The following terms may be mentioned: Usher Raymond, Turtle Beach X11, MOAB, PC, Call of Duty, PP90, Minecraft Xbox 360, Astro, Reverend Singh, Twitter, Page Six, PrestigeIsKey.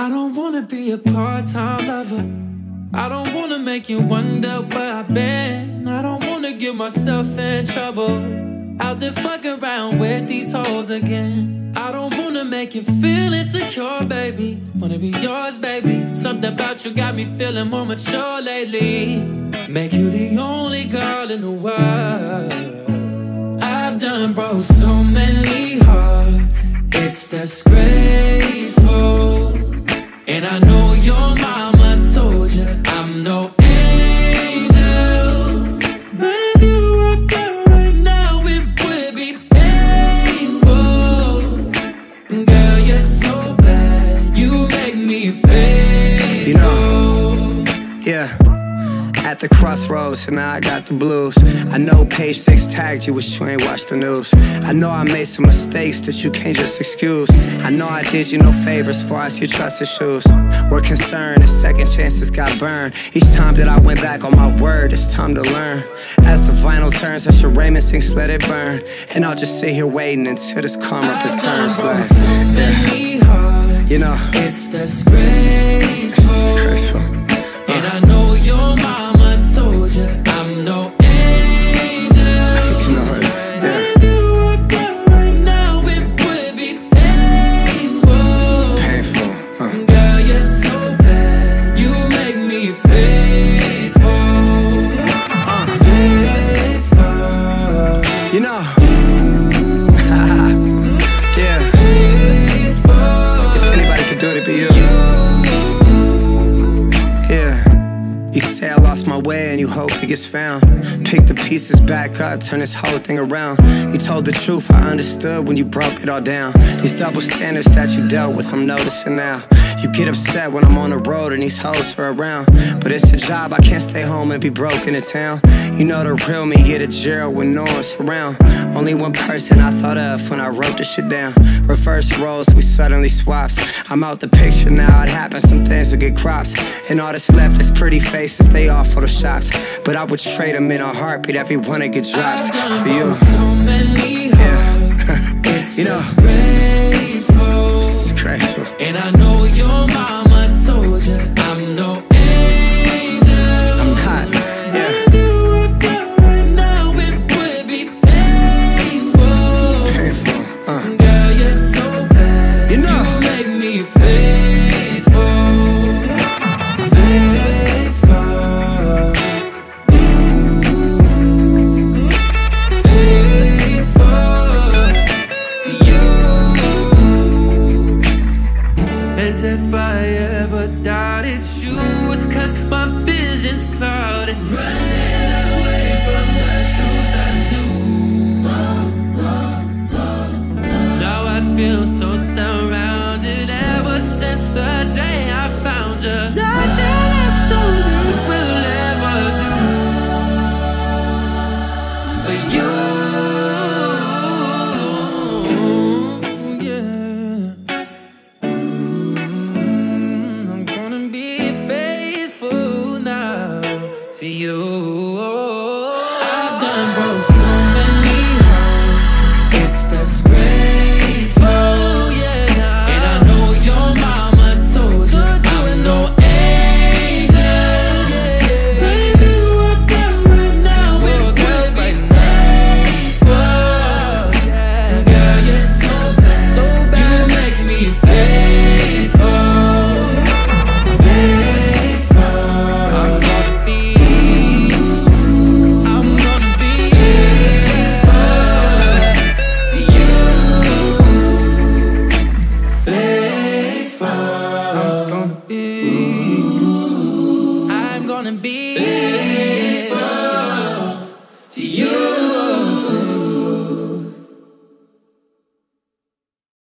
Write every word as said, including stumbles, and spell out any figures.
I don't wanna be a part-time lover. I don't wanna make you wonder where I've been. I don't wanna get myself in trouble. Out there fuck around with these hoes again. I don't wanna make you feel insecure, baby. Wanna be yours, baby. Something about you got me feeling more mature lately. Make you the only girl in the world. I've done broke so many hearts. It's disgraceful. And I know your mama told you I'm no angel, but if you were there right now, it would be painful. Girl, you're so bad, you make me faithful. You know, yeah. At the crossroads, and now I got the blues. I know Page Six tagged you, but you ain't watched the news. I know I made some mistakes that you can't just excuse. I know I did you no favors far as your trust issues. We're concerned, and second chances got burned. Each time that I went back on my word, it's time to learn. As the vinyl turns, Usher Raymond sings, let it burn. And I'll just sit here waiting until this karma returns. Like, so many hearts, you know, it's disgraceful. It's disgraceful. Uh. And I know your mom told you I'm no angel. No, yeah. If you were there right now, it would be painful. Painful, huh? Girl, you're so bad. You make me faithful. Uh. Faithful. You know. Yeah. Faithful. If anybody could do it, it'd be you. My way and you hope it gets found. Pick the pieces back up, turn this whole thing around. You told the truth, I understood when you broke it all down. These double standards that you dealt with, I'm noticing now. You get upset when I'm on the road and these hoes are around. But it's a job, I can't stay home and be broke in a town. You know the real me, get a Gerald when no one's around. Only one person I thought of when I wrote this shit down. Reverse roles, we suddenly swapped. I'm out the picture now, it happens, some things will get cropped. And all that's left is pretty faces, they all photoshopped. But I would trade them in a heartbeat, everyone would get dropped for you. So many hearts, yeah. It's you know. Disgraceful. It's disgraceful. And I know your mama told you I'm no angel. I'm hot. Yeah. If you were there right now, it would be painful. Painful. Uh. Girl, you're so bad. You know. You make me faithful. Faithful. Ooh. Faithful to you. And if I ever doubted you, it's 'cause my vision's clouded. Run it up.